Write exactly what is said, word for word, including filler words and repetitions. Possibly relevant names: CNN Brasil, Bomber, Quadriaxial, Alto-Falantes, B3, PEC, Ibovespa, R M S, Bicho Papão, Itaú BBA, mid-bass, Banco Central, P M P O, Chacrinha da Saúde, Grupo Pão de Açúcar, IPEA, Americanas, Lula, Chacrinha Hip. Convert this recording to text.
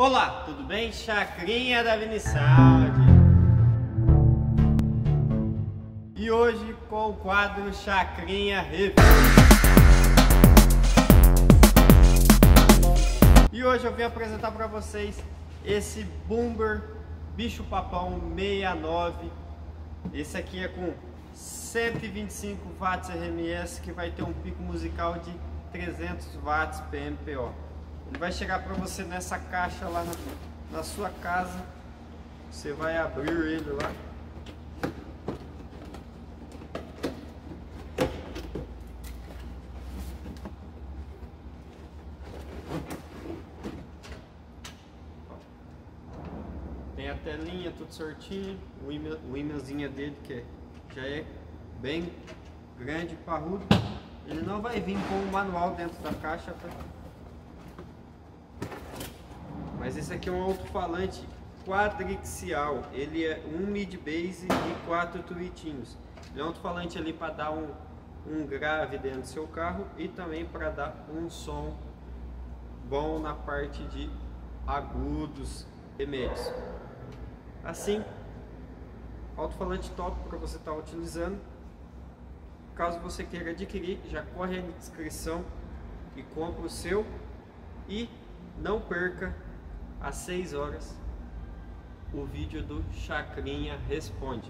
Olá, tudo bem? Chacrinha da Saúde. E hoje com o quadro Chacrinha Hip. E hoje eu vim apresentar para vocês esse Boomer Bicho Papão sessenta e nove. Esse aqui é com cento e vinte e cinco watts R M S, que vai ter um pico musical de trezentos watts P M P O. Ele vai chegar para você nessa caixa lá na, na sua casa. Você vai abrir ele lá. Tem a telinha tudo certinho, o email, o emailzinho dele, que já é bem grande, parrudo. Ele não vai vir com o manual dentro da caixa, tá? Mas esse aqui é um alto-falante quadriaxial. Ele é um mid-bass e quatro tweetinhos. Ele é um alto-falante ali para dar um, um grave dentro do seu carro e também para dar um som bom na parte de agudos e médios. Assim, alto-falante top para você estar tá utilizando. Caso você queira adquirir, já corre a inscrição e compra o seu. E não perca às seis horas o vídeo do Chacrinha Responde.